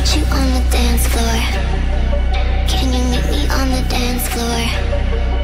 meet you on the dance floor. Can you meet me on the dance floor?